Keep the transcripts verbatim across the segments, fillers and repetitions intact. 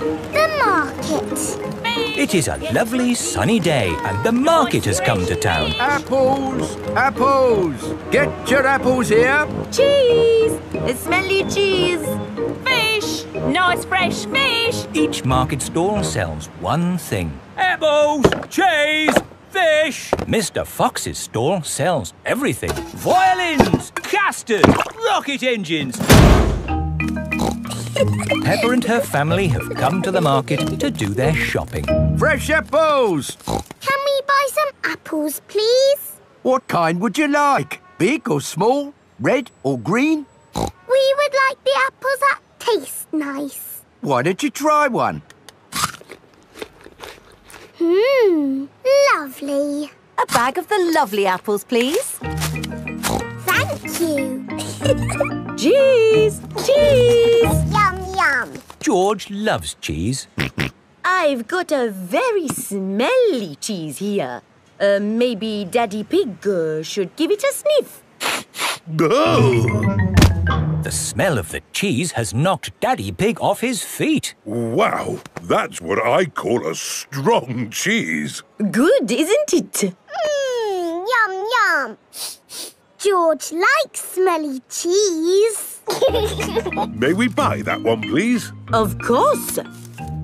The market. It is a lovely sunny day and the market has come to town. Apples, apples. Get your apples here. Cheese. Smelly cheese. Fish. Nice fresh fish. Each market stall sells one thing. Apples, cheese, fish. Mister Fox's stall sells everything. Violins, casters, rocket engines. Peppa and her family have come to the market to do their shopping. Fresh apples! Can we buy some apples, please? What kind would you like? Big or small? Red or green? We would like the apples that taste nice. Why don't you try one? Mmm, lovely. A bag of the lovely apples, please. Thank you. Cheese! Cheese! Yum, yum. George loves cheese. I've got a very smelly cheese here. Uh, maybe Daddy Pig uh, should give it a sniff. Oh. The smell of the cheese has knocked Daddy Pig off his feet. Wow, that's what I call a strong cheese. Good, isn't it? Mmm, yum, yum. George likes smelly cheese. May we buy that one, please? Of course.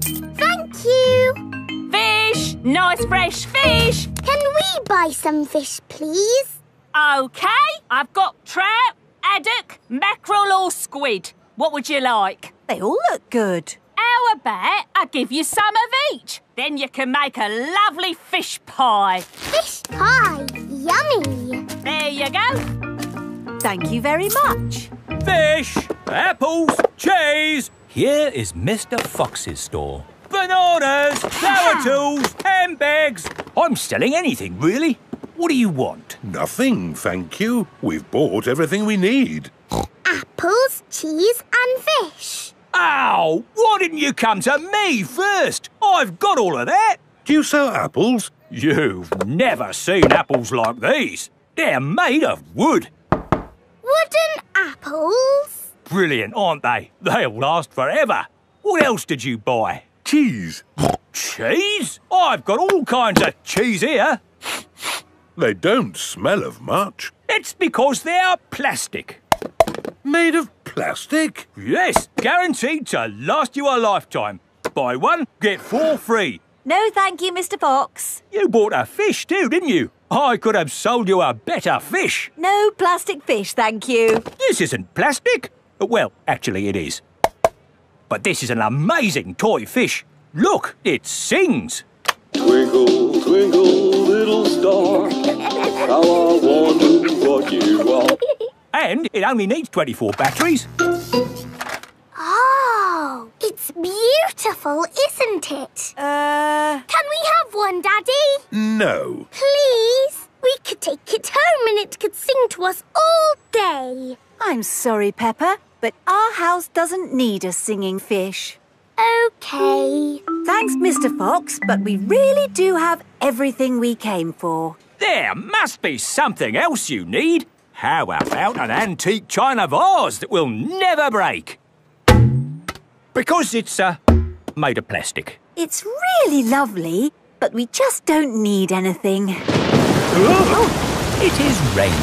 Thank you. Fish, nice fresh fish. Can we buy some fish, please? OK, I've got trout, haddock, mackerel or squid. What would you like? They all look good. How about I give you some of each? Then you can make a lovely fish pie. Fish pie? Yummy. There you go. Thank you very much. Fish, apples, cheese. Here is Mister Fox's store. Bananas, flower tools, handbags. I'm selling anything, really. What do you want? Nothing, thank you. We've bought everything we need. Apples, cheese and fish. Ow! Why didn't you come to me first? I've got all of that. Do you sell apples? You've never seen apples like these. They're made of wood. Wooden apples? Brilliant, aren't they? They'll last forever. What else did you buy? Cheese. Cheese? I've got all kinds of cheese here. They don't smell of much. It's because they are plastic. Made of plastic? Yes, guaranteed to last you a lifetime. Buy one, get four free. No, thank you, Mister Fox. You bought a fish too, didn't you? I could have sold you a better fish. No plastic fish, thank you. This isn't plastic. Well, actually it is. But this is an amazing toy fish. Look, it sings. Twinkle, twinkle, little star, how I wonder what you are. And it only needs twenty-four batteries. Oh, it's beautiful, isn't it? Uh... Can we have one, Daddy? No. Please? We could take it home and it could sing to us all day. I'm sorry, Peppa, but our house doesn't need a singing fish. OK. Thanks, Mister Fox, but we really do have everything we came for. There must be something else you need. How about an antique china vase that will never break? Because it's, uh, made of plastic. It's really lovely, but we just don't need anything. Oh, it is raining.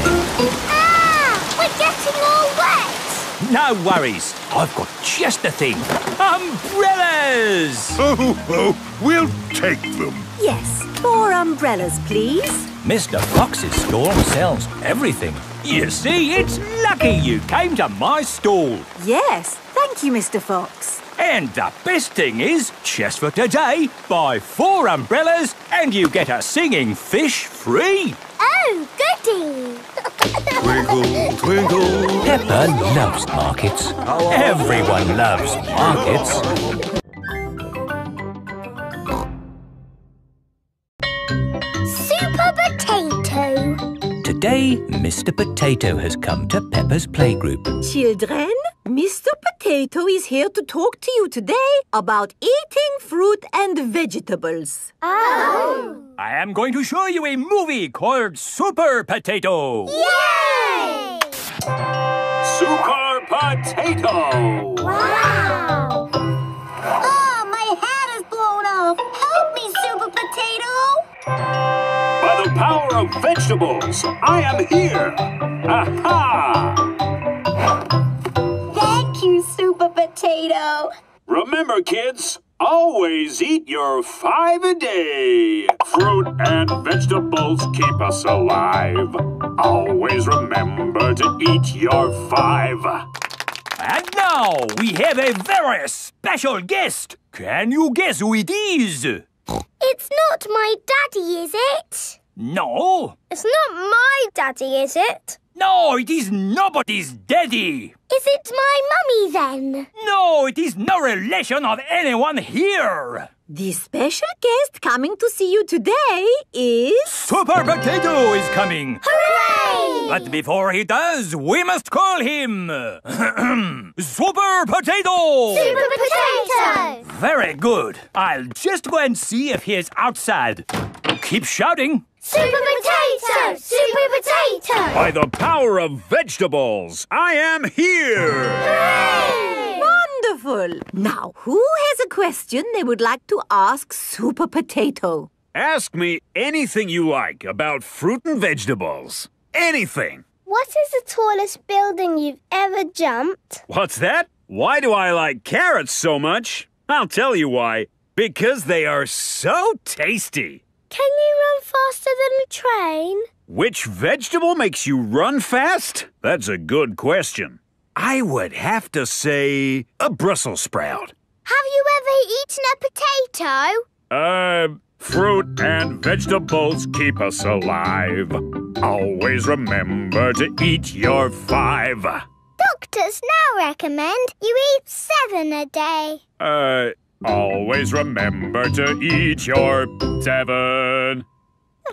Ah! We're getting all wet! No worries. I've got just the thing. Umbrellas! Oh, oh, we'll take them. Yes, four umbrellas, please. Mister Fox's store sells everything. You see, it's lucky you came to my stall. Yes, thank you, Mister Fox. And the best thing is, just for today, buy four umbrellas and you get a singing fish free. Oh, goody! Twinkle, twinkle. Peppa loves markets. Everyone loves markets. Super Potato. Today, Mister Potato has come to Peppa's playgroup. Children, Mister Potato is here to talk to you today about eating fruit and vegetables. Oh! I am going to show you a movie called Super Potato. Yay! Super Potato! Wow! Oh, my about vegetables. I am here. Aha! Thank you, Super Potato. Remember, kids, always eat your five a day. Fruit and vegetables keep us alive. Always remember to eat your five. And now we have a very special guest. Can you guess who it is? It's not my daddy, is it? No. It's not my daddy, is it? No, it is nobody's daddy. Is it my mummy, then? No, it is no relation of anyone here. The special guest coming to see you today is... Super Potato is coming! Hooray! But before he does, we must call him... Super Potato! Super Potato! Very good. I'll just go and see if he is outside. Keep shouting. Super Potato! Super Potato! By the power of vegetables, I am here! Hooray! Wonderful! Now, who has a question they would like to ask Super Potato? Ask me anything you like about fruit and vegetables. Anything! What is the tallest building you've ever jumped? What's that? Why do I like carrots so much? I'll tell you why. Because they are so tasty! Can you run faster than a train? Which vegetable makes you run fast? That's a good question. I would have to say a Brussels sprout. Have you ever eaten a potato? Uh, fruit and vegetables keep us alive. Always remember to eat your five. Doctors now recommend you eat seven a day. Uh... Always remember to eat your seven.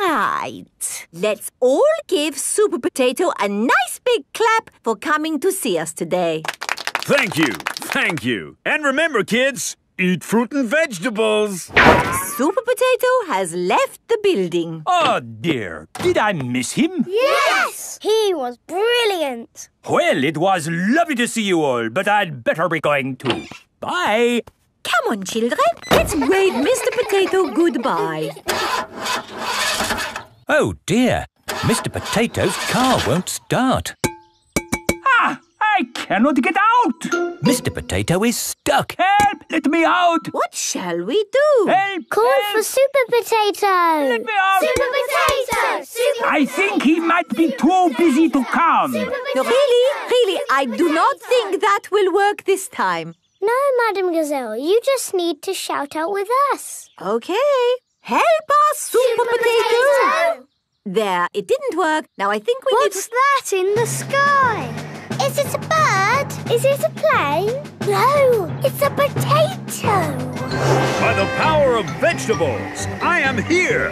Right. Let's all give Super Potato a nice big clap for coming to see us today. Thank you. Thank you. And remember, kids, eat fruit and vegetables. Super Potato has left the building. Oh, dear. Did I miss him? Yes! He was brilliant. Well, it was lovely to see you all, but I'd better be going too. Bye. Come on, children. Let's wave Mister Potato goodbye. Oh, dear. Mister Potato's car won't start. Ah! I cannot get out! Mister Potato is stuck. Help! Let me out! What shall we do? Help! Call help. for Super Potato! Let me out! Super Potato! Super I potato. think he might be Super too potato. busy to come. No, really, really, I do not think that will work this time. No, Madam Gazelle, you just need to shout out with us. Okay. Help us, Super Potato! There, it didn't work. Now I think we What's need... What's that in the sky? Is it a bird? Is it a plane? No, it's a potato. By the power of vegetables, I am here.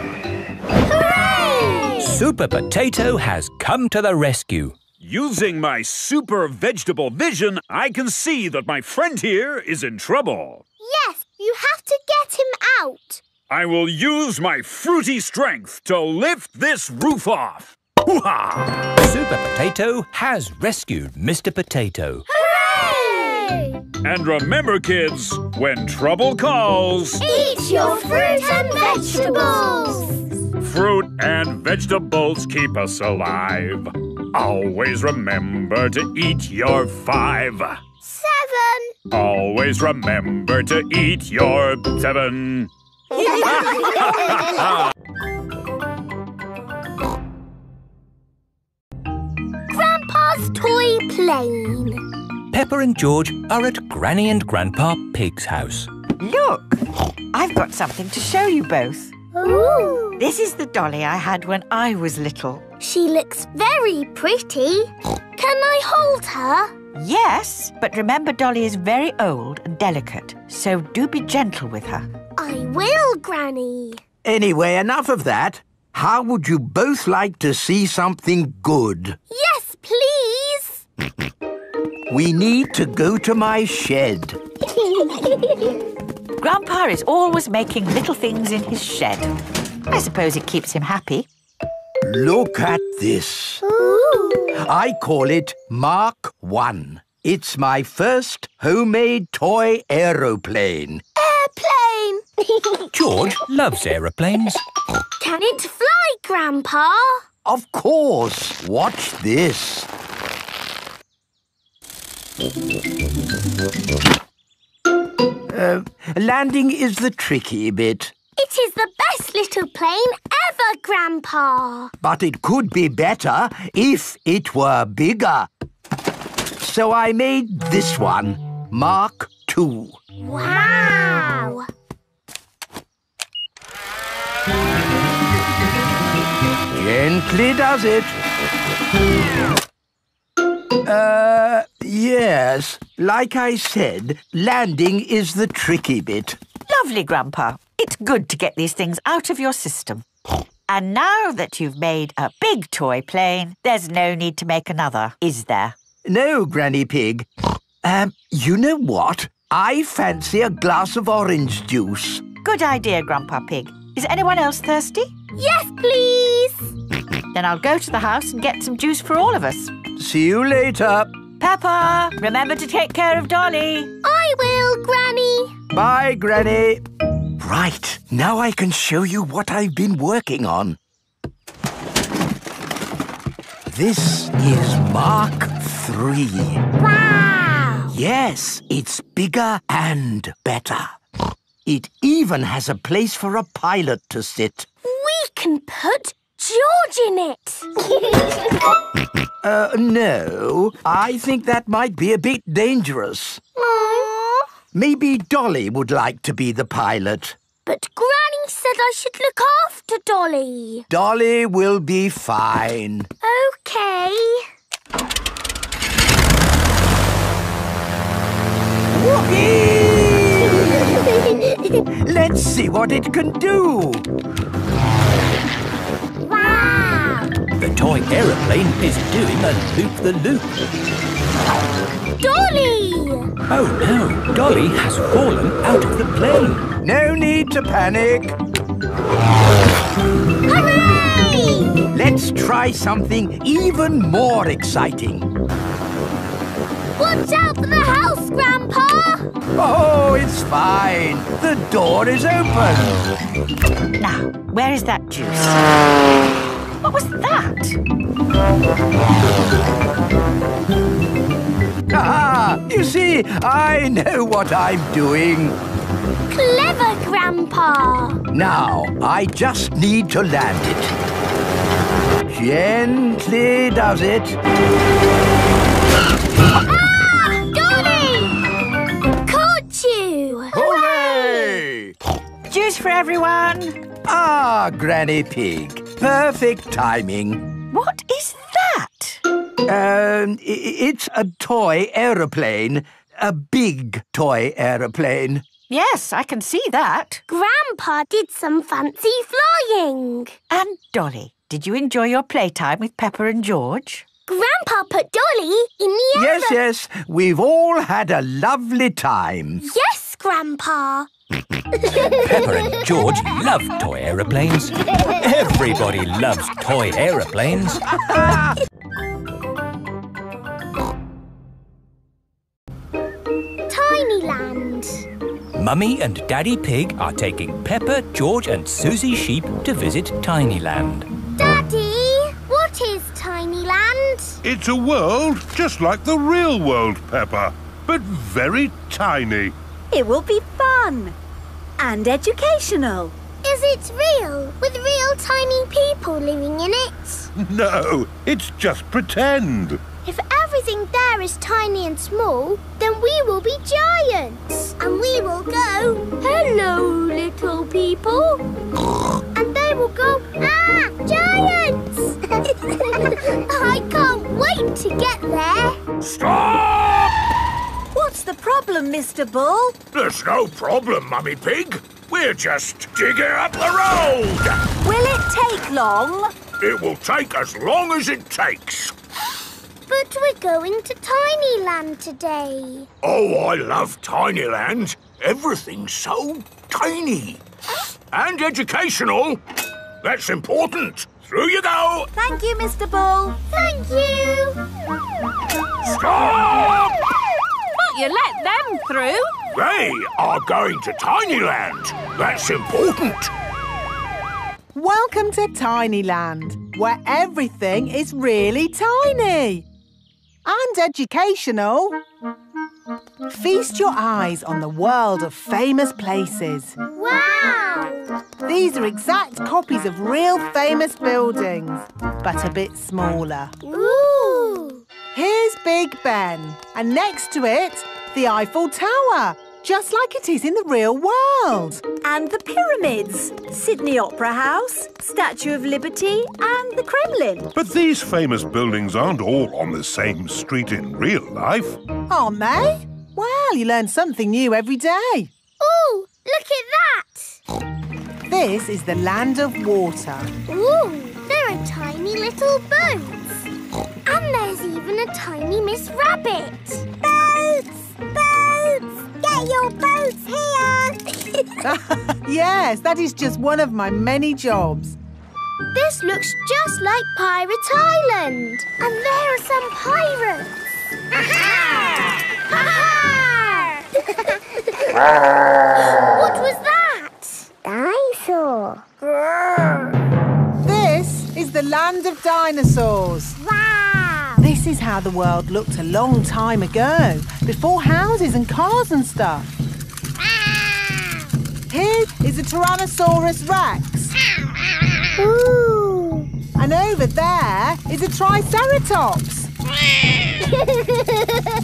Hooray! Super Potato has come to the rescue. Using my super vegetable vision, I can see that my friend here is in trouble. Yes, you have to get him out. I will use my fruity strength to lift this roof off. Hoo-ha! Super Potato has rescued Mister Potato. Hooray! And remember, kids, when trouble calls... Eat your fruit and vegetables! Fruit and vegetables keep us alive. Always remember to eat your five. Seven. Always remember to eat your seven. Grandpa's toy plane. Peppa and George are at Granny and Grandpa Pig's house. Look, I've got something to show you both. Ooh. This is the dolly I had when I was little. She looks very pretty. Can I hold her? Yes, but remember Dolly is very old and delicate, so do be gentle with her. I will, Granny. Anyway, enough of that. How would you both like to see something good? Yes, please. We need to go to my shed. Grandpa is always making little things in his shed. I suppose it keeps him happy. Look at this. Ooh. I call it Mark One. It's my first homemade toy aeroplane. Airplane! George loves aeroplanes. Can it fly, Grandpa? Of course. Watch this. Uh, landing is the tricky bit. It is the best little plane ever, Grandpa. But it could be better if it were bigger. So I made this one, Mark two. Wow! Gently does it. Uh, yes. Like I said, landing is the tricky bit. Lovely, Grandpa. It's good to get these things out of your system. And now that you've made a big toy plane, there's no need to make another, is there? No, Granny Pig. Um, you know what? I fancy a glass of orange juice. Good idea, Grandpa Pig. Is anyone else thirsty? Yes, please. Then I'll go to the house and get some juice for all of us. See you later. Peppa, remember to take care of Dolly. I will, Granny. Bye, Granny. Right, now I can show you what I've been working on. This is Mark three. Wow! Yes, it's bigger and better. It even has a place for a pilot to sit. We can put George in it. uh, no, I think that might be a bit dangerous. Aww. Maybe Dolly would like to be the pilot. But Granny said I should look after Dolly. Dolly will be fine. OK. Whoopee! Let's see what it can do. Wow! The toy aeroplane is doing a loop-the-loop. Dolly! Oh, no. Dolly has fallen out of the plane. No need to panic. Hooray! Let's try something even more exciting. Watch out for the house, Grandpa! Oh, it's fine. The door is open. Now, where is that juice? What was that? Ah, you see, I know what I'm doing. Clever, Grandpa. Now, I just need to land it. Gently does it. Ah! Dolly! Caught you! Hooray! Juice for everyone. Ah, Granny Pig. Perfect timing. What is that? Um, it's a toy aeroplane. A big toy aeroplane. Yes, I can see that. Grandpa did some fancy flying. And Dolly, did you enjoy your playtime with Peppa and George? Grandpa put Dolly in the air. Yes, yes. We've all had a lovely time. Yes, Grandpa. Peppa and George love toy aeroplanes. Everybody loves toy aeroplanes. Tinyland. Mummy and Daddy Pig are taking Peppa, George and Suzy Sheep to visit Tinyland. Daddy, what is Tinyland? It's a world just like the real world, Peppa, but very tiny. It will be fun and educational. Is it real, with real tiny people living in it? No, it's just pretend. If everything there is tiny and small, then we will be giants. And we will go, hello, little people. And they will go, ah, giants! I can't wait to get there. Stop! What's the problem, Mister Bull? There's no problem, Mummy Pig. We're just digging up the road. Will it take long? It will take as long as it takes. But we're going to Tinyland today. Oh, I love Tinyland. Everything's so tiny. And educational. That's important. Through you go. Thank you, Mister Bull. Thank you. Stop! But you let them through. They are going to Tinyland. That's important. Welcome to Tinyland, where everything is really tiny and educational. Feast your eyes on the world of famous places. Wow! These are exact copies of real famous buildings, but a bit smaller. Ooh! Here's Big Ben, and next to it, the Eiffel Tower. Just like it is in the real world. And the pyramids, Sydney Opera House, Statue of Liberty and the Kremlin. But these famous buildings aren't all on the same street in real life. Aren't they? Well, you learn something new every day. Ooh, look at that! This is the land of water. Ooh, there are tiny little boats. And there's even a tiny Miss Rabbit. Boats! Boats! Get your boats here! Yes, that is just one of my many jobs. This looks just like Pirate Island. And there are some pirates. Aha! Ha-ha! What was that? Dinosaur. This is the land of dinosaurs. Wow! This is how the world looked a long time ago. Before houses and cars and stuff. Ah. Here is a Tyrannosaurus Rex. Ooh. And over there is a Triceratops.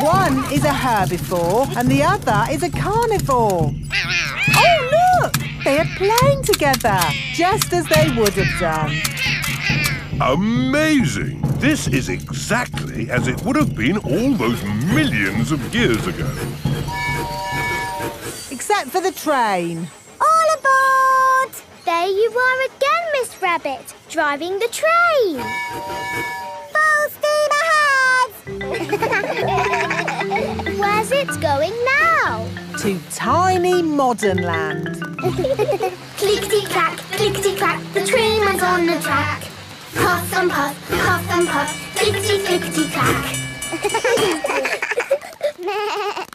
One is a herbivore and the other is a carnivore. Oh, look! They are playing together, just as they would have done. Amazing! This is exactly as it would have been all those millions of years ago. Except for the train. All aboard! There you are again, Miss Rabbit, driving the train. Full steam ahead! Where's it going now? To tiny modern land. Clickety-clack, clickety-clack, the train runs on the track. Puff and puff, puff and puff, clickety-clickety-clack.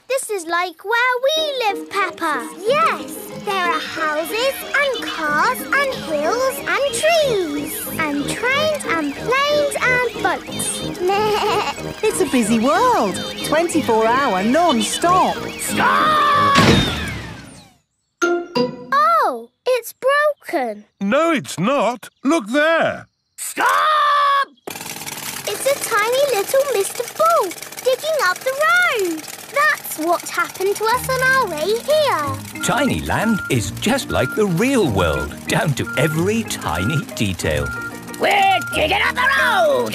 This is like where we live, Peppa. Yes, there are houses and cars and hills and trees. And trains and planes and boats. It's a busy world. twenty-four hour non-stop. Stop! Oh, it's broken. No, it's not. Look there. Stop! It's a tiny little Mister Bull digging up the road. That's what happened to us on our way here. Tiny Land is just like the real world, down to every tiny detail. We're digging up the road!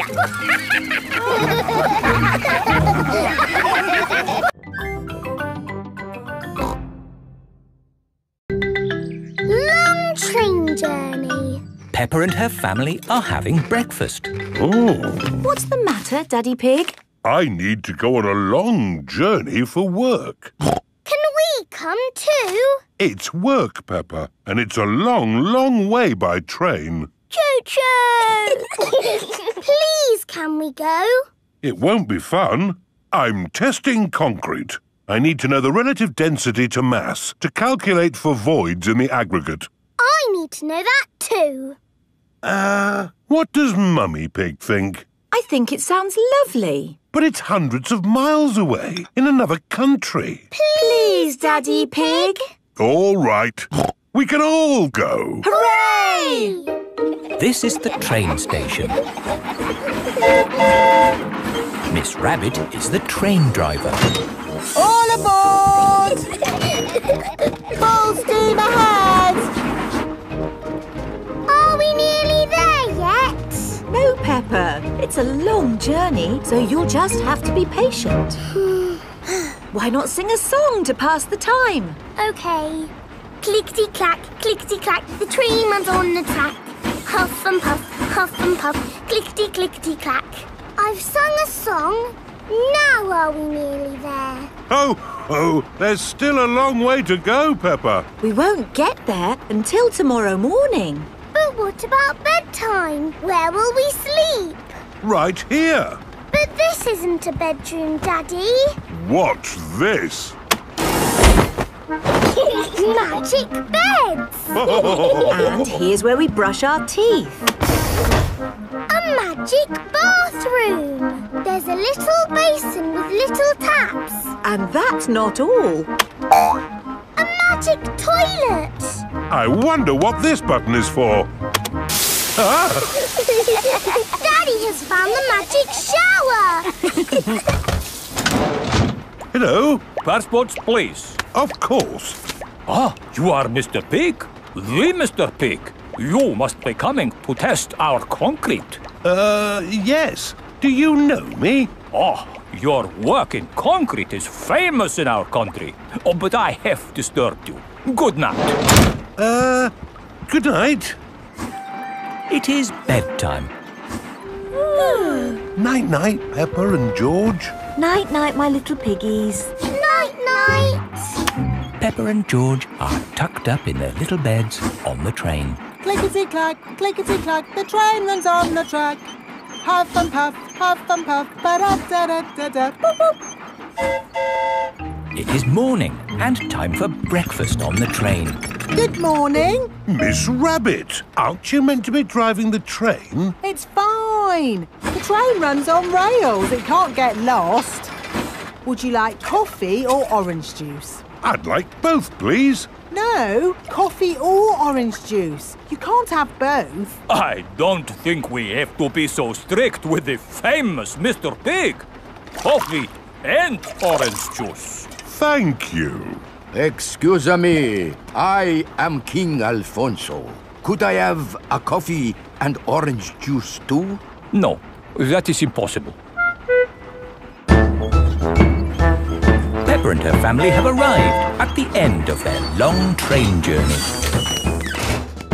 Long train journey. Peppa and her family are having breakfast. Oh. What's the matter, Daddy Pig? I need to go on a long journey for work. Can we come too? It's work, Peppa, and it's a long, long way by train. Choo-choo! Please, can we go? It won't be fun. I'm testing concrete. I need to know the relative density to mass to calculate for voids in the aggregate. I need to know that too. Uh, what does Mummy Pig think? I think it sounds lovely. But it's hundreds of miles away, in another country. Please, Daddy Pig. All right. We can all go. Hooray! This is the train station. Miss Rabbit is the train driver. All aboard! Full steam ahead! No, Peppa. It's a long journey, so you'll just have to be patient. Why not sing a song to pass the time? OK. Clickety-clack, clickety-clack, the train runs on the track. Huff and puff, huff and puff, clickety-clickety-clack. I've sung a song. Now are we nearly there? Oh, oh, there's still a long way to go, Peppa. We won't get there until tomorrow morning. But what about bedtime? Where will we sleep? Right here. But this isn't a bedroom, Daddy. Watch this. Magic beds! And here's where we brush our teeth. A magic bathroom! There's a little basin with little taps. And that's not all. A magic toilet! I wonder what this button is for. Ah. Daddy has found the magic shower! Hello? Passports, please. Of course. Ah, you are Mister Pig? The Mister Pig? You must be coming to test our concrete. Uh, yes. Do you know me? Ah, your work in concrete is famous in our country. Oh, but I have disturbed you. Good night. Uh, good night. It is bedtime. Night-night, Peppa and George. Night-night, my little piggies. Night-night. Peppa and George are tucked up in their little beds on the train. Clickety-clack, clickety-clack, the train runs on the track. Huff and puff, huff and puff, ba-da-da-da-da-da, boop, boop. It is morning and time for breakfast on the train. Good morning. Miss Rabbit, aren't you meant to be driving the train? It's fine. The train runs on rails. It can't get lost. Would you like coffee or orange juice? I'd like both, please. No, coffee or orange juice. You can't have both. I don't think we have to be so strict with the famous Mister Pig. Coffee and orange juice. Thank you. Excuse me. I am King Alfonso. Could I have a coffee and orange juice too? No, that is impossible. Peppa and her family have arrived at the end of their long train journey.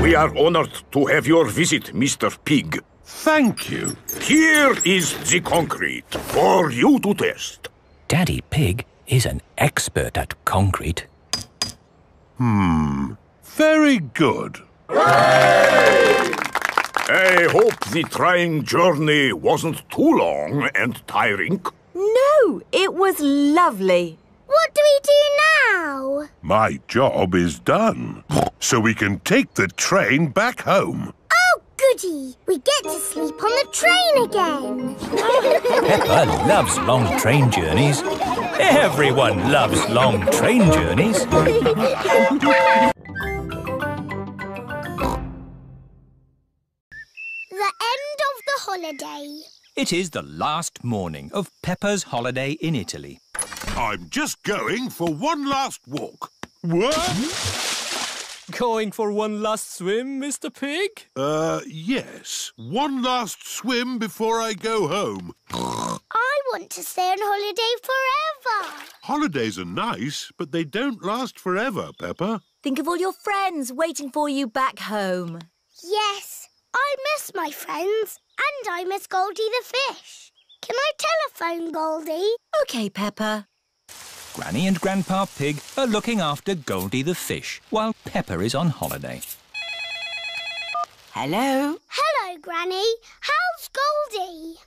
We are honored to have your visit, Mister Pig. Thank you. Here is the concrete for you to test. Daddy Pig is an expert at concrete. Hmm. Very good. Hooray! I hope the trying journey wasn't too long and tiring. No, it was lovely. What do we do now? My job is done, so we can take the train back home. Oh, goody! We get to sleep on the train again. Peppa loves long train journeys. Everyone loves long train journeys. The end of the holiday. It is the last morning of Peppa's holiday in Italy. I'm just going for one last walk. What? Going for one last swim, Mister Pig? Uh, yes. One last swim before I go home. I want to stay on holiday forever. Holidays are nice, but they don't last forever, Peppa. Think of all your friends waiting for you back home. Yes, I miss my friends. And I miss Goldie the fish. Can I telephone Goldie? OK, Peppa. Granny and Grandpa Pig are looking after Goldie the fish while Peppa is on holiday. Hello? Hello, Granny. How's Goldie?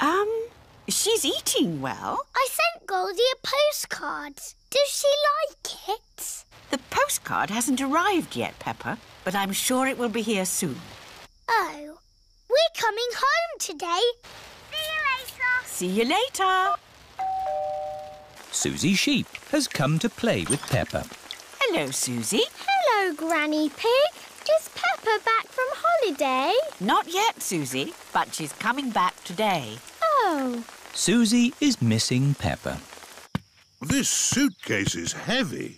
um, she's eating well. I sent Goldie a postcard. Does she like it? The postcard hasn't arrived yet, Peppa, but I'm sure it will be here soon. Oh. We're coming home today. See you later. See you later. Suzy Sheep has come to play with Peppa. Hello, Suzy. Hello, Granny Pig. Is Peppa back from holiday? Not yet, Suzy, but she's coming back today. Oh. Suzy is missing Peppa. This suitcase is heavy.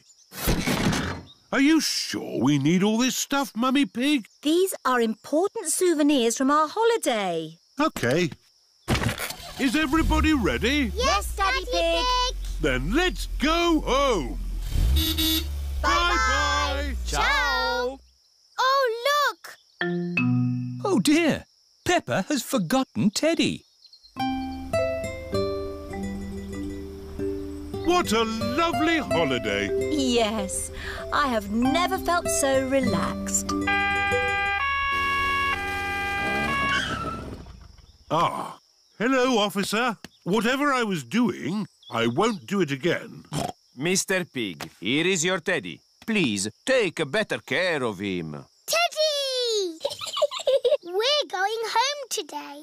Are you sure we need all this stuff, Mummy Pig? These are important souvenirs from our holiday. OK. Is everybody ready? Yes, Daddy Pig. Then let's go home. Bye-bye. Ciao. Oh, look. Oh, dear. Peppa has forgotten Teddy. What a lovely holiday. Yes, I have never felt so relaxed. Ah, hello, officer. Whatever I was doing, I won't do it again. Mister Pig, here is your teddy. Please, take better care of him. Teddy! We're going home today.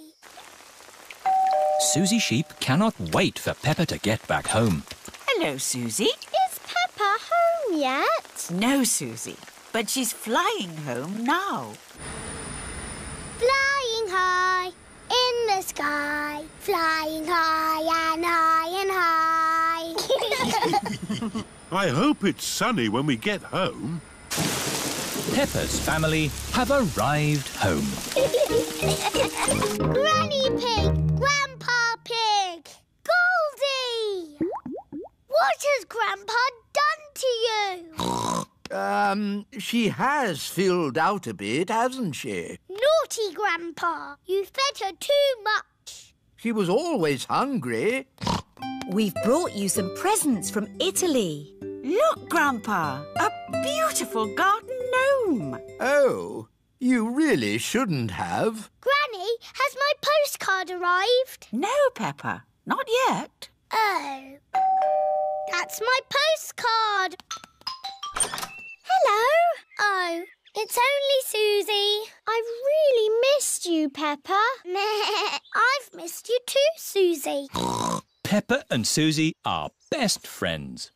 Suzy Sheep cannot wait for Peppa to get back home. Hello, Suzy. Is Peppa home yet? No, Suzy, but she's flying home now. Flying high in the sky, flying high and high and high. I hope it's sunny when we get home. Peppa's family have arrived home. Granny Pig, Grandpa Pig, Goldie! What has Grandpa done to you? Um, she has filled out a bit, hasn't she? Naughty Grandpa, you fed her too much. She was always hungry. We've brought you some presents from Italy. Look, Grandpa, a beautiful garden gnome. Oh, you really shouldn't have. Granny, has my postcard arrived? No, Peppa, not yet. Oh, that's my postcard. Hello. Oh, it's only Suzy. I've really missed you, Peppa. I've missed you too, Suzy. Peppa and Suzy are best friends.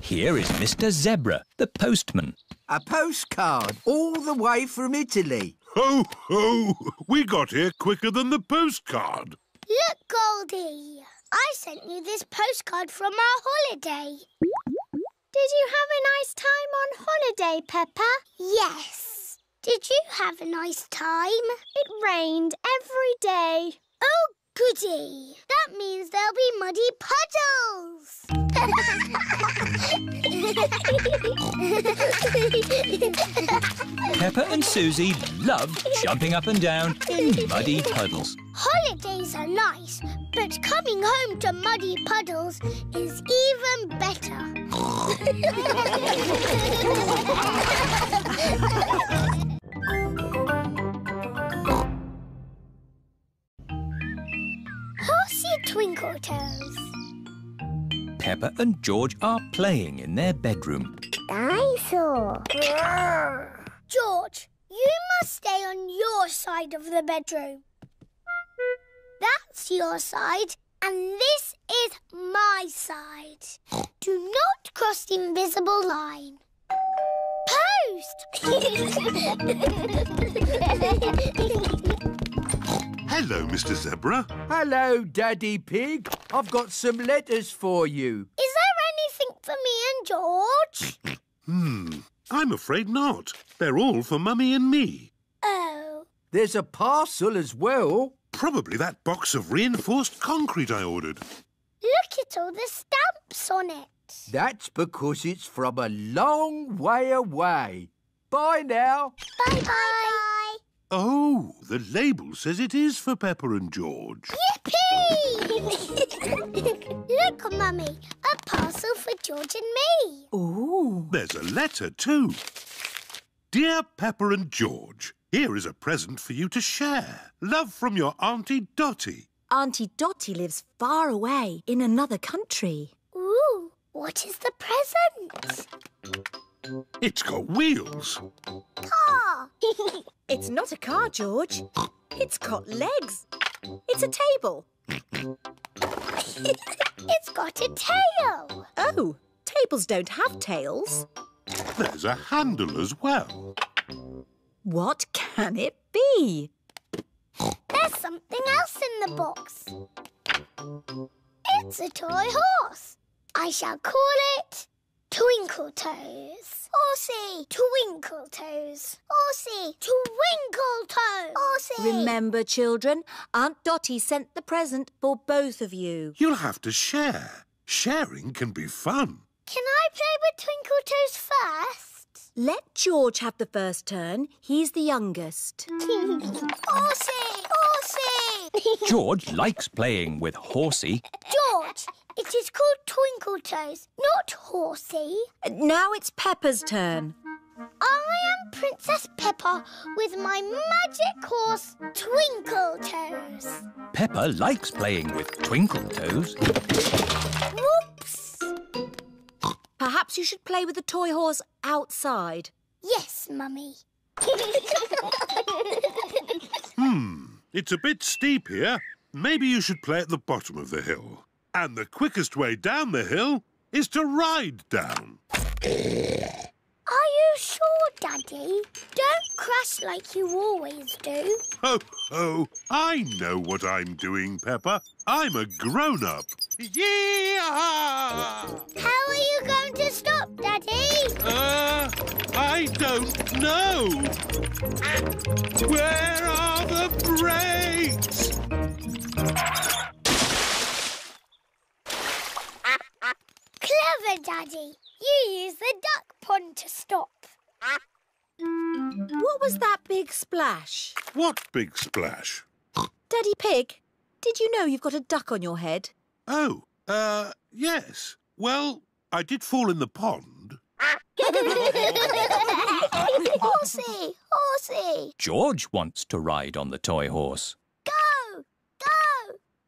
Here is Mister Zebra, the postman. A postcard all the way from Italy. Ho, ho! We got here quicker than the postcard. Look, Goldie. I sent you this postcard from our holiday. Did you have a nice time on holiday, Peppa? Yes. Did you have a nice time? It rained every day. Oh, goody. That means there'll be muddy puddles. Peppa and Suzy love jumping up and down in muddy puddles. Holidays are nice, but coming home to muddy puddles is even better. Horsey Twinkletoes. Peppa and George are playing in their bedroom. Dinosaur. George, you must stay on your side of the bedroom. That's your side, and this is my side. Do not cross the invisible line. Post! Hello, Mister Zebra. Hello, Daddy Pig. I've got some letters for you. Is there anything for me and George? Hmm, I'm afraid not. They're all for Mummy and me. Oh. There's a parcel as well. Probably that box of reinforced concrete I ordered. Look at all the stamps on it. That's because it's from a long way away. Bye now. Bye-bye. Oh, the label says it is for Peppa and George. Yippee! Look, Mummy, a parcel for George and me. Ooh. There's a letter too. Dear Peppa and George, here is a present for you to share. Love from your Auntie Dotty. Auntie Dotty lives far away in another country. Ooh, what is the present? It's got wheels. Car! It's not a car, George. It's got legs. It's a table. It's got a tail. Oh, tables don't have tails. There's a handle as well. What can it be? There's something else in the box. It's a toy horse. I shall call it... Twinkle Toes. Horsey. Twinkle Toes. Horsey. Twinkle Toes. Horsey. Remember, children, Aunt Dotty sent the present for both of you. You'll have to share. Sharing can be fun. Can I play with Twinkle Toes first? Let George have the first turn. He's the youngest. Horsey. Horsey. George likes playing with Horsey. George. It is called Twinkle Toes, not Horsey. Now it's Peppa's turn. I am Princess Peppa with my magic horse, Twinkle Toes. Peppa likes playing with Twinkle Toes. Whoop, Perhaps you should play with the toy horse outside. Yes, Mummy. Hmm, it's a bit steep here. Maybe you should play at the bottom of the hill. And the quickest way down the hill is to ride down. Are you sure, Daddy? Don't crash like you always do. Ho, ho. I know what I'm doing, Peppa. I'm a grown-up. Yeah! How are you going to stop, Daddy? Uh, I don't know. Ah. Where are the brakes? Clever, Daddy. You used the duck pond to stop. What was that big splash? What big splash? Daddy Pig, did you know you've got a duck on your head? Oh, uh, yes. Well, I did fall in the pond. Horsey, horsey. George wants to ride on the toy horse. Go,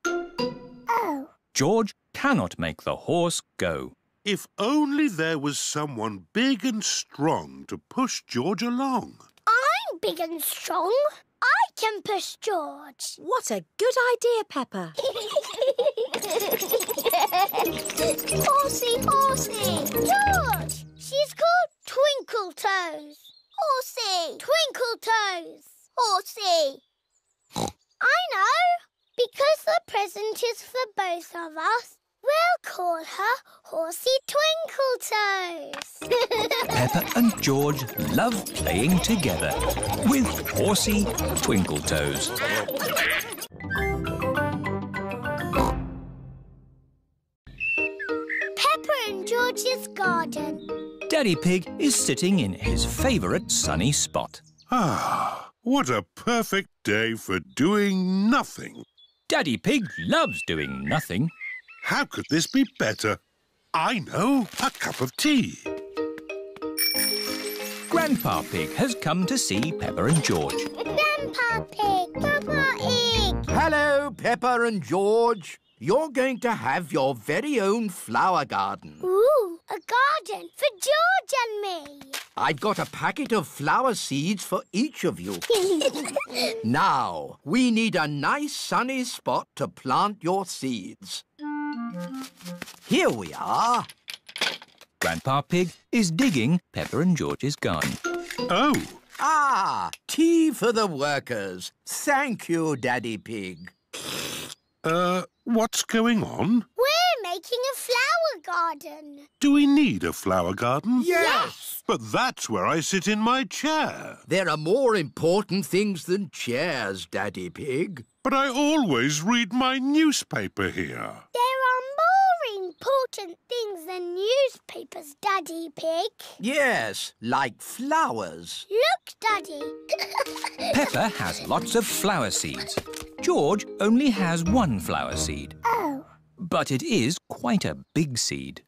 go. Oh. George cannot make the horse go. If only there was someone big and strong to push George along. I'm big and strong. I can push George. What a good idea, Peppa. Horsey, horsey. George, she's called Twinkle Toes. Horsey. Twinkle Toes. Horsey. I know. Because the present is for both of us, we'll call her Horsey Twinkle Toes. Peppa and George love playing together with Horsey Twinkle Toes. Peppa and George's garden. Daddy Pig is sitting in his favourite sunny spot. Ah, what a perfect day for doing nothing. Daddy Pig loves doing nothing. How could this be better? I know, a cup of tea. Grandpa Pig has come to see Peppa and George. Grandpa Pig, Papa Pig. Hello, Peppa and George. You're going to have your very own flower garden. Ooh, a garden for George and me. I've got a packet of flower seeds for each of you. Now, we need a nice sunny spot to plant your seeds. Here we are. Grandpa Pig is digging Peppa and George's garden. Oh. Ah, tea for the workers. Thank you, Daddy Pig. Uh, what's going on? We're making a flower garden. Do we need a flower garden? Yes. Yes. But that's where I sit in my chair. There are more important things than chairs, Daddy Pig. But I always read my newspaper here. There are more important things than newspapers, Daddy Pig. Yes, like flowers. Look, Daddy. Peppa has lots of flower seeds. George only has one flower seed. Oh. But it is quite a big seed.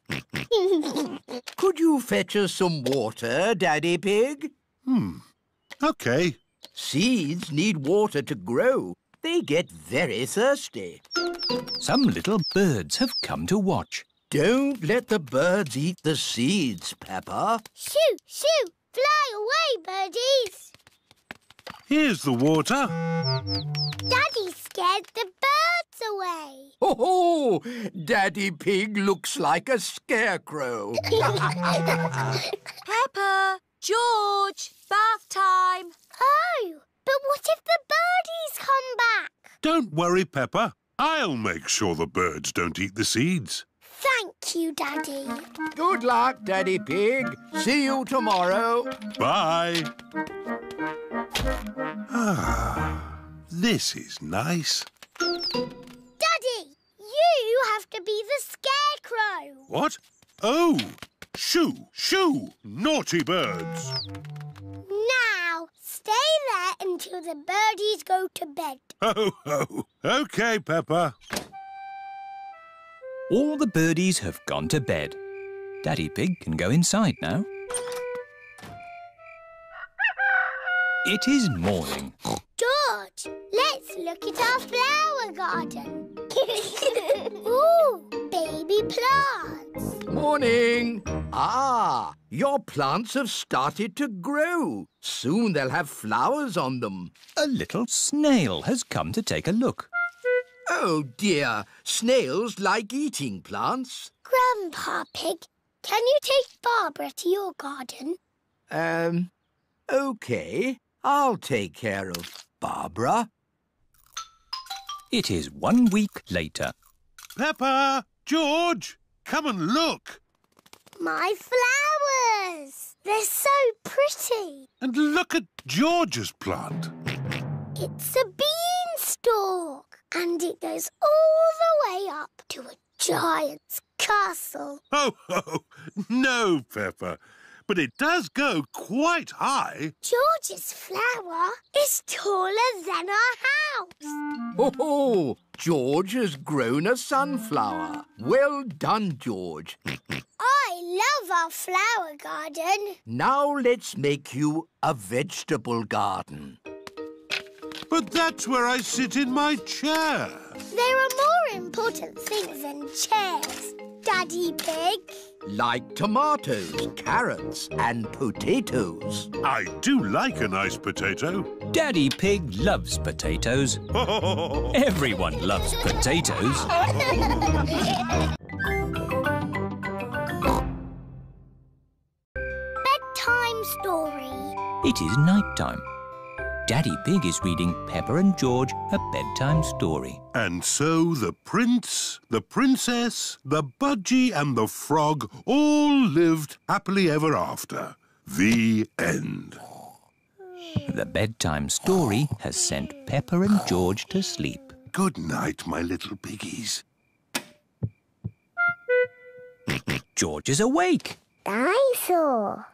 Could you fetch us some water, Daddy Pig? Hmm. OK. Seeds need water to grow. They get very thirsty. Some little birds have come to watch. Don't let the birds eat the seeds, Peppa. Shoo, shoo, fly away, birdies. Here's the water. Daddy scared the birds away. Ho, ho! Daddy Pig looks like a scarecrow. Peppa, George, bath time. Oh! But what if the birdies come back? Don't worry, Peppa. I'll make sure the birds don't eat the seeds. Thank you, Daddy. Good luck, Daddy Pig. See you tomorrow. Bye. Ah, this is nice. Daddy, you have to be the scarecrow. What? Oh, shoo, shoo, naughty birds. Now, stay there until the birdies go to bed. Ho, ho. OK, Peppa. All the birdies have gone to bed. Daddy Pig can go inside now. It is morning. George, let's look at our flower garden. Ooh, big baby plants. Morning. Ah, your plants have started to grow. Soon they'll have flowers on them. A little snail has come to take a look. Oh, dear. Snails like eating plants. Grandpa Pig, can you take Barbara to your garden? Um, OK. I'll take care of Barbara. It is one week later. Peppa! George! Come and look! My flowers! They're so pretty. And look at George's plant. It's a beanstalk. And it goes all the way up to a giant's castle. Oh, oh no, Peppa. But it does go quite high. George's flower is taller than our house. Oh, oh, George has grown a sunflower. Well done, George. I love our flower garden. Now let's make you a vegetable garden. But that's where I sit in my chair. There are more important things than chairs, Daddy Pig. Like tomatoes, carrots and potatoes. I do like a nice potato. Daddy Pig loves potatoes. Everyone loves potatoes. Bedtime story. It is nighttime. Daddy Pig is reading Peppa and George a bedtime story. And so the prince, the princess, the budgie and the frog all lived happily ever after. The end. The bedtime story has sent Peppa and George to sleep. Good night, my little piggies. George is awake. Dinosaur.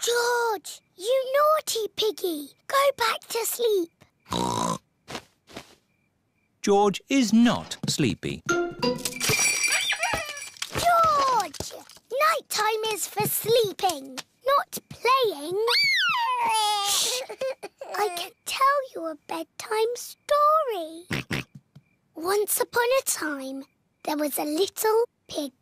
George, you naughty piggy. Go back to sleep. George is not sleepy. George, nighttime is for sleeping, not playing. Shh. I can tell you a bedtime story. Once upon a time, there was a little pig.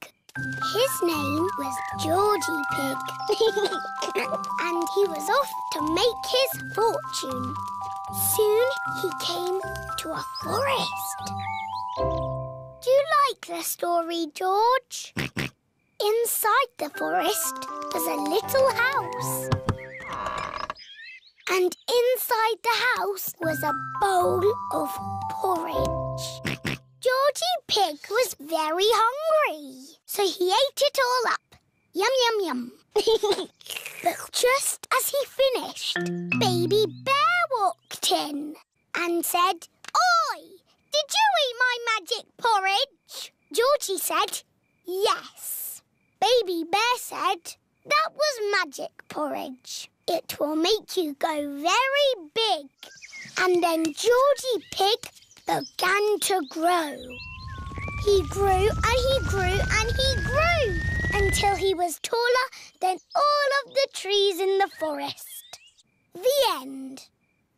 His name was Georgie Pig, and he was off to make his fortune. Soon he came to a forest. Do you like the story, George? Inside the forest was a little house. And inside the house was a bowl of porridge. Georgie Pig was very hungry, so he ate it all up. Yum, yum, yum. But just as he finished, Baby Bear walked in and said, "Oi! Did you eat my magic porridge?" Georgie said, "Yes." Baby Bear said, "That was magic porridge. It will make you go very big." And then Georgie Pig began to grow. He grew and he grew and he grew until he was taller than all of the trees in the forest. The end.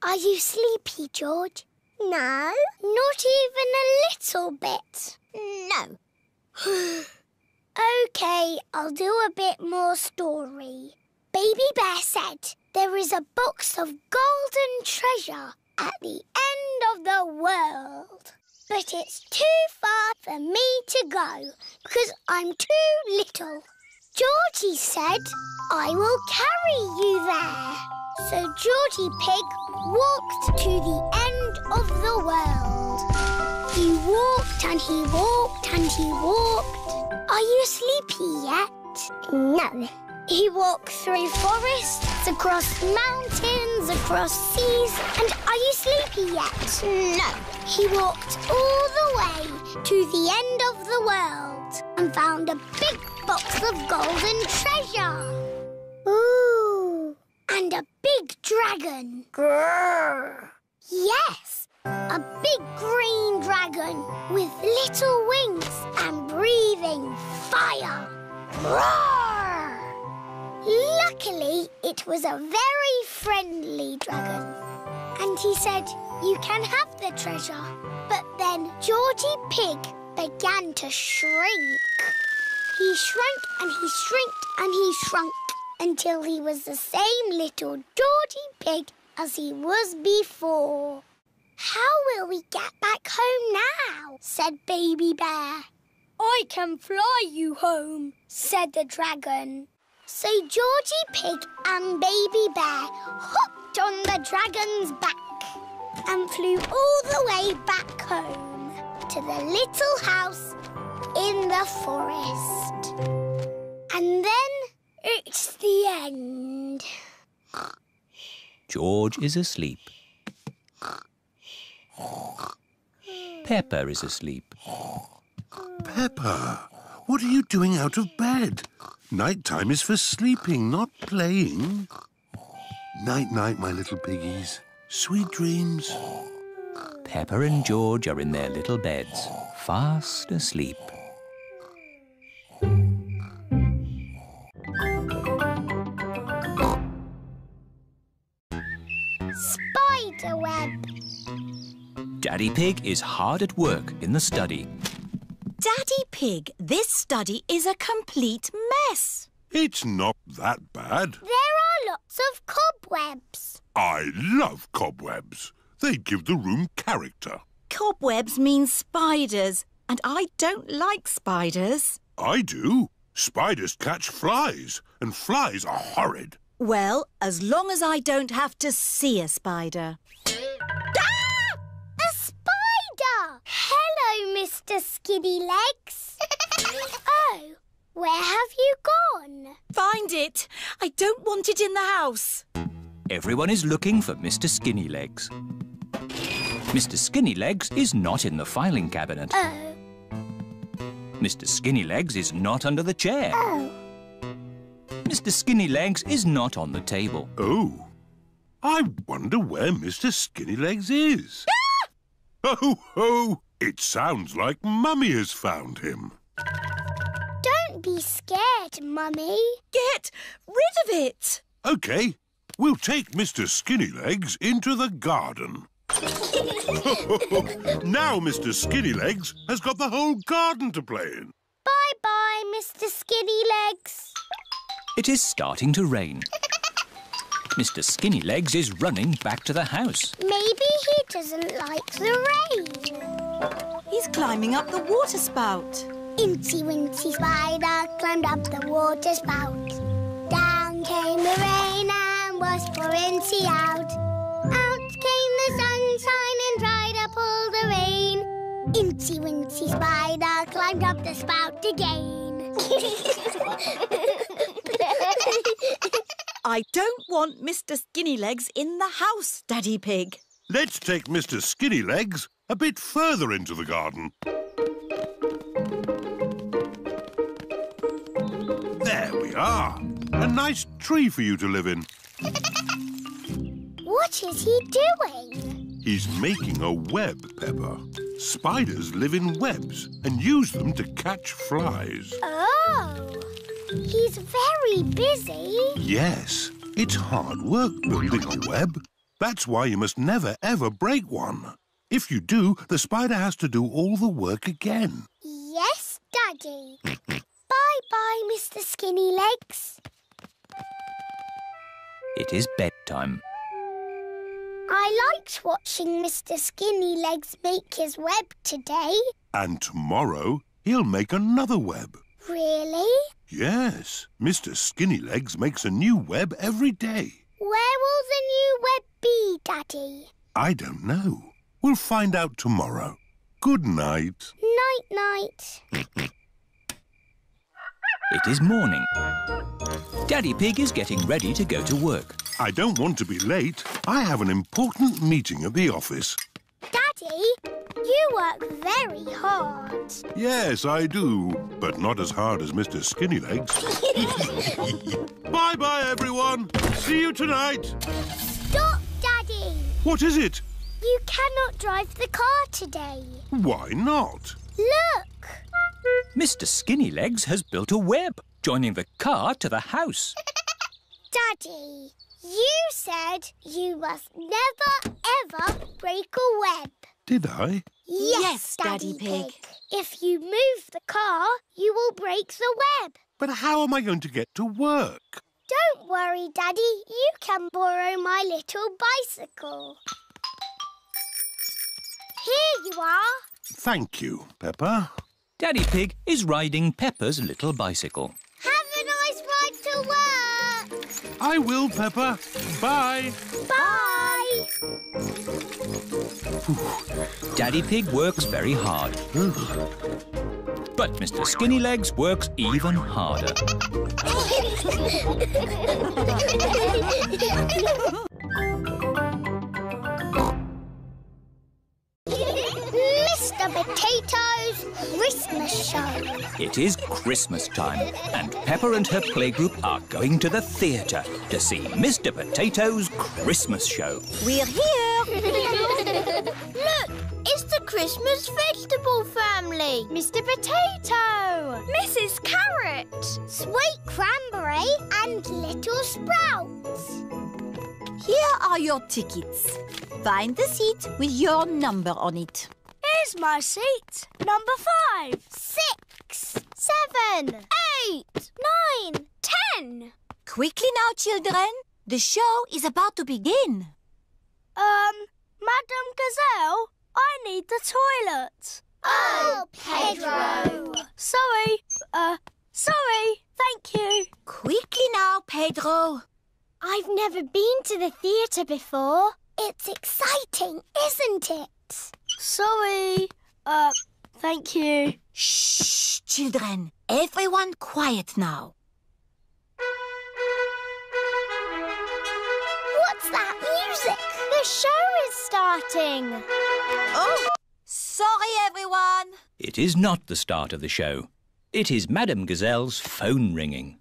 Are you sleepy, George? No. Not even a little bit? No. OK, I'll do a bit more story. Baby Bear said there is a box of golden treasure at the end of the world. But it's too far for me to go because I'm too little. Georgie said, "I will carry you there." So Georgie Pig walked to the end of the world. He walked and he walked and he walked. Are you sleepy yet? No. He walked through forests, across mountains, across seas. And are you sleepy yet? No. He walked all the way to the end of the world and found a big box of golden treasure. Ooh. And a big dragon. Grrr. Yes, a big green dragon with little wings and breathing fire. Roar! Luckily, it was a very friendly dragon. And he said, "You can have the treasure." But then Georgie Pig began to shrink. He shrank and he shrinked and he shrunk until he was the same little Geordie pig as he was before. How will we get back home now? Said Baby Bear. I can fly you home, said the dragon. So Geordie Pig and Baby Bear hopped on the dragon's back and flew all the way back home to the little house in the forest. And then it's the end. George is asleep. Peppa is asleep. Peppa, what are you doing out of bed? Nighttime is for sleeping, not playing. Night-night, my little piggies. Sweet dreams. Peppa and George are in their little beds, fast asleep. Spiderweb. Daddy Pig is hard at work in the study. Daddy Pig, this study is a complete mess. It's not that bad. There are lots of cobwebs. I love cobwebs. They give the room character. Cobwebs mean spiders, and I don't like spiders. I do. Spiders catch flies, and flies are horrid. Well, as long as I don't have to see a spider. Ah! A spider! Hello, Mister Skinny-Legs. Oh, where have you gone? Find it. I don't want it in the house. Everyone is looking for Mister Skinny-Legs. Mister Skinny-Legs is not in the filing cabinet. Oh. Mister Skinny-Legs is not under the chair. Oh. Mister Skinny-Legs is not on the table. Oh. I wonder where Mister Skinny-Legs is. Ah! Ho, ho! It sounds like Mummy has found him. Don't be scared, Mummy. Get rid of it. OK. We'll take Mister Skinny-Legs into the garden. Now Mister Skinny-Legs has got the whole garden to play in. Bye-bye, Mister Skinny-Legs. It is starting to rain. Mister Skinny-Legs is running back to the house. Maybe he doesn't like the rain. He's climbing up the water spout. Incy Wincy Spider climbed up the water spout. Down came the rain and was for Incy out. Out came the sunshine and dried up all the rain. Incy Wincy Spider climbed up the spout again. I don't want Mister Skinny-Legs in the house, Daddy Pig. Let's take Mister Skinny-Legs a bit further into the garden. There we are. A nice tree for you to live in. What is he doing? He's making a web, Peppa. Spiders live in webs and use them to catch flies. Oh! He's very busy. Yes, it's hard work building a web. That's why you must never, ever break one. If you do, the spider has to do all the work again. Yes, Daddy. Bye-bye, Mister Skinny-Legs. It is bedtime. I liked watching Mister Skinny-Legs make his web today. And tomorrow, he'll make another web. Really? Yes. Mister Skinny-Legs makes a new web every day. Where will the new web be, Daddy? I don't know. We'll find out tomorrow. Good night. Night-night. It is morning. Daddy Pig is getting ready to go to work. I don't want to be late. I have an important meeting at the office. Daddy, you work very hard. Yes, I do, but not as hard as Mister Skinny-Legs. Bye-bye, everyone. See you tonight. Stop, Daddy. What is it? You cannot drive the car today. Why not? Look. Mister Skinny-Legs has built a web, joining the car to the house. Daddy, you said you must never, ever break a web. Did I? Yes, yes Daddy, Daddy Pig. Pig. If you move the car, you will break the web. But how am I going to get to work? Don't worry, Daddy. You can borrow my little bicycle. Here you are. Thank you, Peppa. Daddy Pig is riding Peppa's little bicycle. Have a nice ride to work. I will, Peppa. Bye. Bye. Whew. Daddy Pig works very hard. But Mister Skinny Legs works even harder. Mister Potato's Christmas Show. It is Christmas time, and Peppa and her playgroup are going to the theatre to see Mister Potato's Christmas Show. We're here. Look. It's the Christmas vegetable family. Mister Potato. Missus Carrot. Sweet Cranberry and Little Sprouts. Here are your tickets. Find the seat with your number on it. Here's my seat. Number five. Six. Seven. Eight. Nine. Ten. Quickly now, children. The show is about to begin. Um, Madame Gazelle? I need the toilet. Oh, Pedro. Sorry. Uh, sorry. Thank you. Quickly now, Pedro. I've never been to the theatre before. It's exciting, isn't it? Sorry. Uh, thank you. Shh, children. Everyone quiet now. What's that music? The show is starting. Oh, sorry, everyone. It is not the start of the show. It is Madame Gazelle's phone ringing.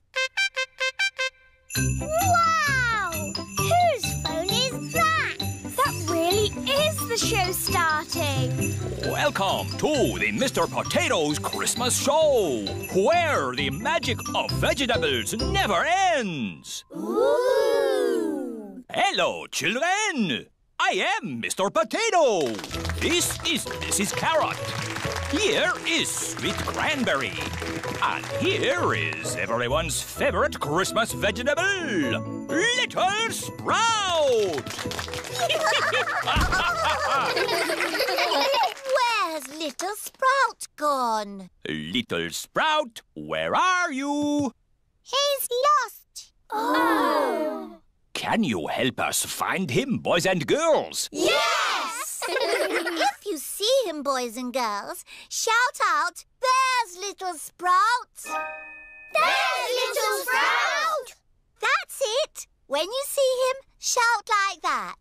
Wow! Whose phone is that? That really is the show starting. Welcome to the Mister Potato's Christmas Show, where the magic of vegetables never ends. Ooh! Hello, children. I am Mister Potato. This is Missus Carrot. Here is Sweet Cranberry. And here is everyone's favourite Christmas vegetable, Little Sprout. Where's Little Sprout gone? Little Sprout, where are you? He's lost. Oh. Oh. Can you help us find him, boys and girls? Yes! If you see him, boys and girls, shout out, there's Little Sprout! There's Little Sprout! That's it! When you see him, shout like that.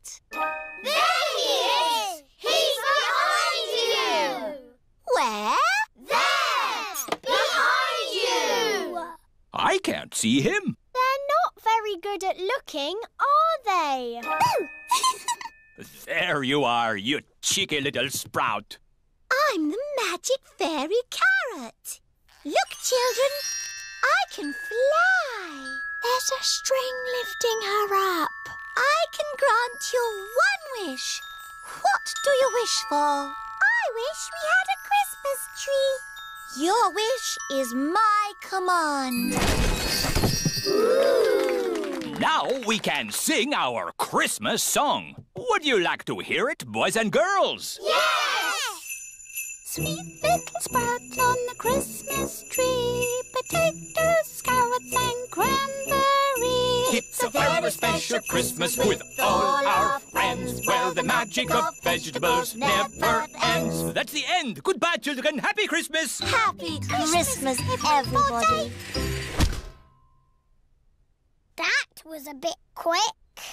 There he is! He's behind you! Where? There! Behind you! I can't see him. They're not very good at looking, are they? There you are, you cheeky little sprout. I'm the magic fairy carrot. Look, children, I can fly. There's a string lifting her up. I can grant you one wish. What do you wish for? I wish we had a Christmas tree. Your wish is my command. Ooh. Now we can sing our Christmas song. Would you like to hear it, boys and girls? Yes! Sweet little sprouts on the Christmas tree, potatoes, carrots and cranberry. It's a very special Christmas with all our friends, where the magic of vegetables never ends. That's the end. Goodbye, children. Happy Christmas. Happy Christmas, everybody. That was a bit quick.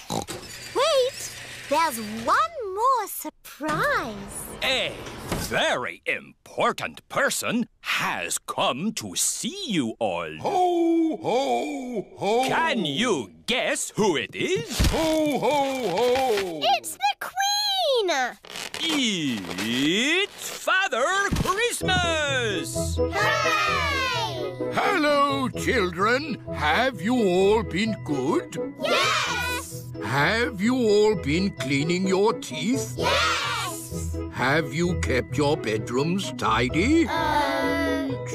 Wait, there's one more surprise. A very important person has come to see you all. Ho, ho, ho. Can you guess who it is? Ho, ho, ho. It's the Queen. It's Father Christmas. Hooray! Hello, children. Have you all been good? Yes! Have you all been cleaning your teeth? Yes! Have you kept your bedrooms tidy? Um...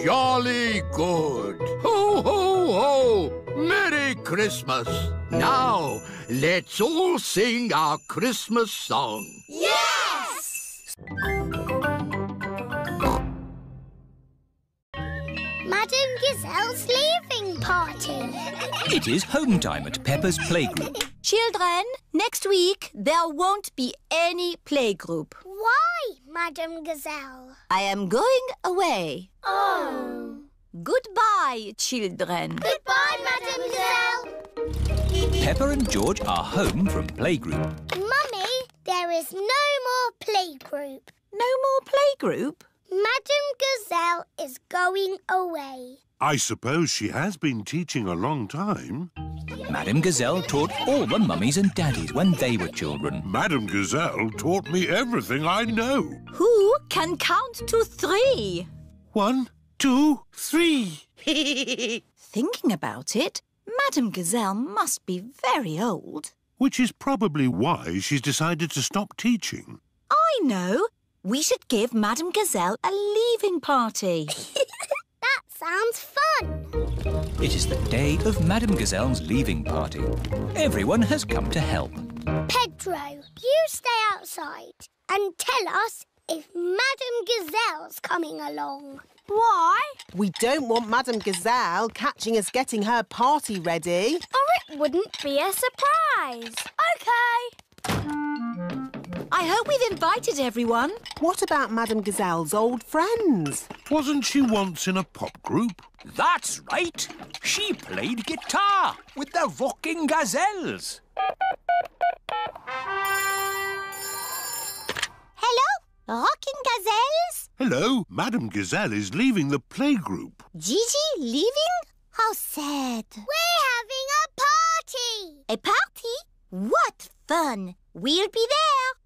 Jolly good. Ho, ho, ho. Merry Christmas. Now, let's all sing our Christmas song. Yes! Madame Giselle's leaving party. It is home time at Peppa's playgroup. Children, next week there won't be any playgroup. Why, Madame Gazelle? I am going away. Oh. Goodbye, children. Goodbye, Madame Gazelle. Peppa and George are home from playgroup. Mummy, there is no more playgroup. No more playgroup? Madame Gazelle is going away. I suppose she has been teaching a long time. Madame Gazelle taught all the mummies and daddies when they were children. Madame Gazelle taught me everything I know. Who can count to three? One, two, three. Thinking about it, Madame Gazelle must be very old. Which is probably why she's decided to stop teaching. I know. We should give Madame Gazelle a leaving party. That sounds fun. It is the day of Madame Gazelle's leaving party. Everyone has come to help. Pedro, you stay outside and tell us if Madame Gazelle's coming along. Why? We don't want Madame Gazelle catching us getting her party ready. Or it wouldn't be a surprise. OK. I hope we've invited everyone. What about Madame Gazelle's old friends? Wasn't she once in a pop group? That's right. She played guitar with the Rocking Gazelles. Hello, Rocking Gazelles. Hello, Madame Gazelle is leaving the playgroup. Gigi leaving? How sad. We're having a party. A party? What fun. We'll be there.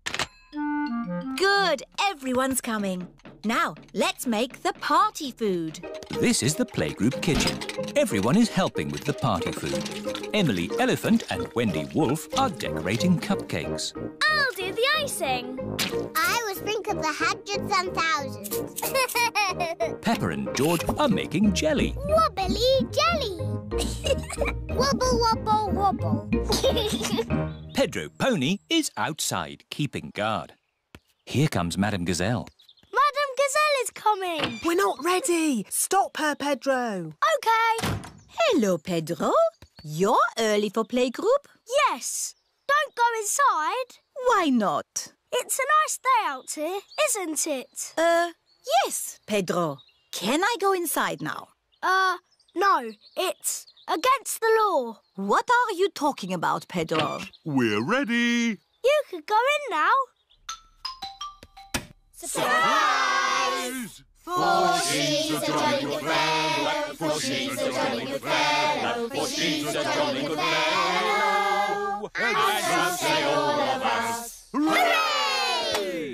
Good, everyone's coming. Now, let's make the party food. This is the playgroup kitchen. Everyone is helping with the party food. Emily Elephant and Wendy Wolf are decorating cupcakes. I'll do the icing. I always think of the hundreds and thousands. Peppa and George are making jelly. Wobbly jelly. Wobble, wobble, wobble. Pedro Pony is outside, keeping guard. Here comes Madame Gazelle. Madame Gazelle is coming. We're not ready. Stop her, Pedro. OK. Hello, Pedro. You're early for playgroup? Yes. Don't go inside. Why not? It's a nice day out here, isn't it? Uh, yes, Pedro. Can I go inside now? Uh, no. It's... against the law. What are you talking about, Pedro? We're ready. You could go in now. Surprise! For she's a jolly good fellow. For she's a jolly good fellow. For she's a jolly good fellow. And I shall say all of us, hooray!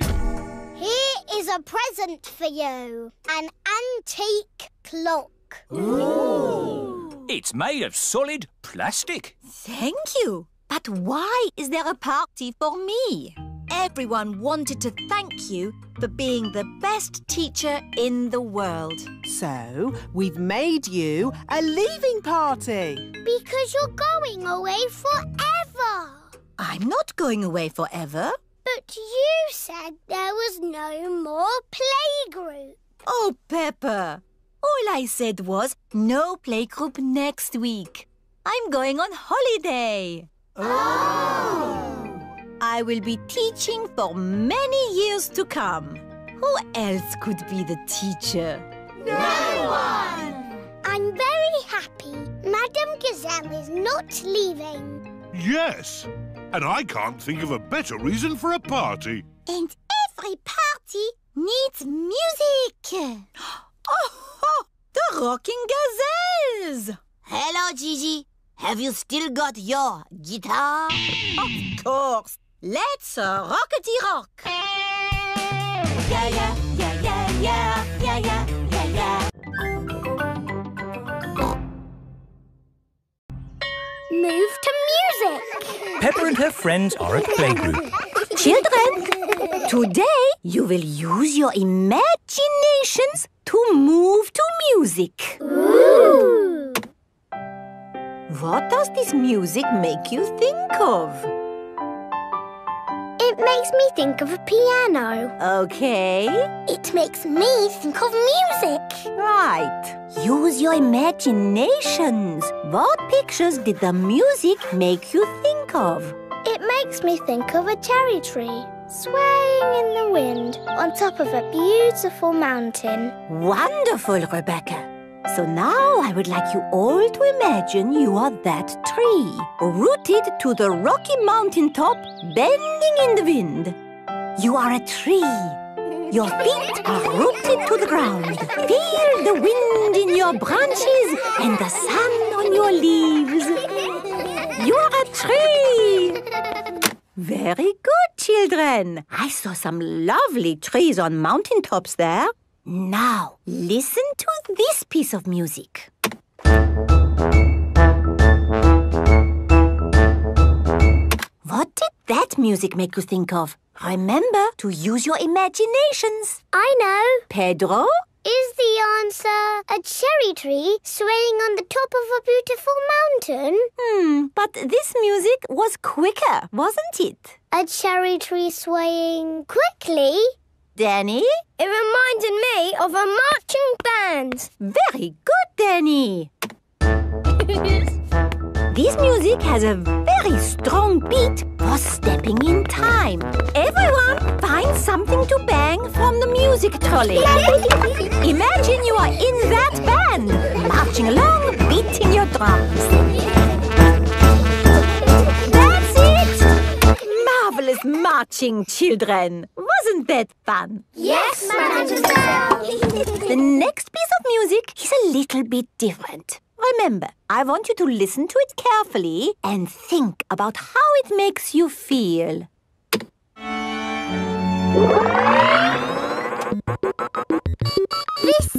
Here is a present for you. An antique clock. Ooh! It's made of solid plastic. Thank you. But why is there a party for me? Everyone wanted to thank you for being the best teacher in the world. So, we've made you a leaving party. Because you're going away forever. I'm not going away forever. But you said there was no more playgroup. Oh, Peppa. All I said was, no playgroup next week. I'm going on holiday. Oh! I will be teaching for many years to come. Who else could be the teacher? No one! I'm very happy. Madame Gazelle is not leaving. Yes, and I can't think of a better reason for a party. And every party needs music. Oh, oh, the Rocking Gazelles! Hello, Gigi. Have you still got your guitar? Of course. Let's uh, rockety-rock. Yeah, yeah, yeah, yeah, yeah, yeah, yeah, yeah, yeah. Move to music. Peppa and her friends are at playgroup. Children, Today, you will use your imaginations to move to music. Ooh. What does this music make you think of? It makes me think of a piano. Okay. It makes me think of music. Right. Use your imaginations. What pictures did the music make you think of? It makes me think of a cherry tree, swaying in the wind on top of a beautiful mountain. Wonderful, Rebecca. So now I would like you all to imagine you are that tree, rooted to the rocky mountain top, bending in the wind. You are a tree. Your feet are rooted to the ground. Feel the wind in your branches and the sun on your leaves. You are a tree. Very good, children. I saw some lovely trees on mountaintops there. Now, listen to this piece of music. What did that music make you think of? Remember to use your imaginations. I know. Pedro? Is the answer a cherry tree swaying on the top of a beautiful mountain? Hmm, but this music was quicker, wasn't it? A cherry tree swaying quickly? Danny? It reminded me of a marching band. Very good, Danny. This music has a very strong beat for stepping in time. Everyone, find something to bang from the music trolley. Imagine you are in that band, marching along, beating your drums. That's it! Marvelous marching, children. Wasn't that fun? Yes, Mademoiselle. The next piece of music is a little bit different. Remember, I want you to listen to it carefully and think about how it makes you feel. This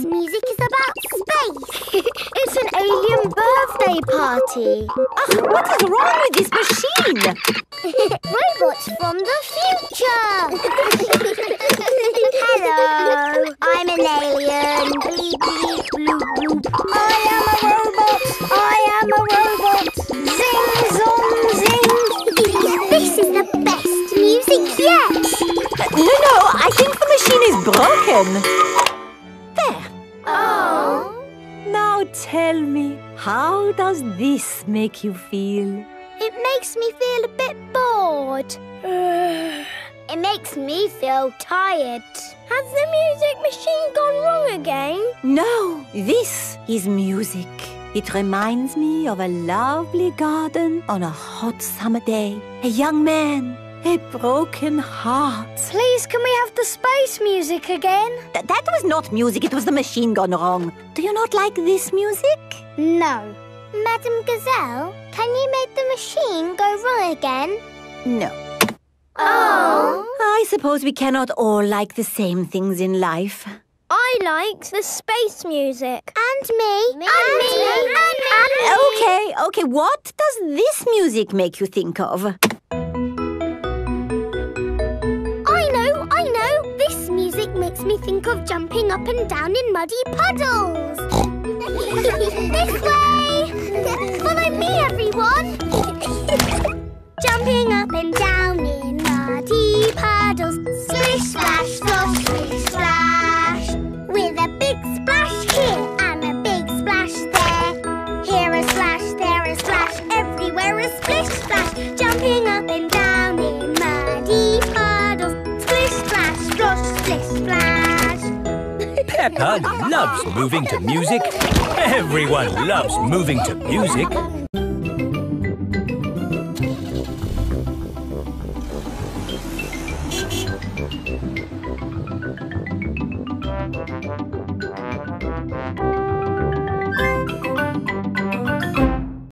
music is about space. It's an alien birthday party. Oh, what is wrong with this machine? Robots from the future. Hello, I'm an alien. Bleep, bleep, bloop, bloop. I am a robot. I am a robot. Zing, zom, zing. This is the best music yet. No, no, I think the machine is broken. Oh. Now tell me, how does this make you feel? It makes me feel a bit bored. It makes me feel tired. Has the music machine gone wrong again? No, this is music. It reminds me of a lovely garden on a hot summer day. A young man. A broken heart. Please, can we have the space music again? Th that was not music. It was the machine gone wrong. Do you not like this music? No. Madam Gazelle, can you make the machine go wrong again? No. Oh. I suppose we cannot all like the same things in life. I liked the space music. And me. me. And me. And me. And me. And me. Okay, okay. What does this music make you think of? Makes me think of jumping up and down in muddy puddles. This way! Follow me, everyone! Jumping up and down in muddy puddles. Splish, splash, splash, splish, splash. With a big splash here and a big splash there. Here a splash, there a splash, everywhere a splish, splash. Jumping up and down in muddy puddles. Splish, splash, splash. Peppa loves moving to music. Everyone loves moving to music.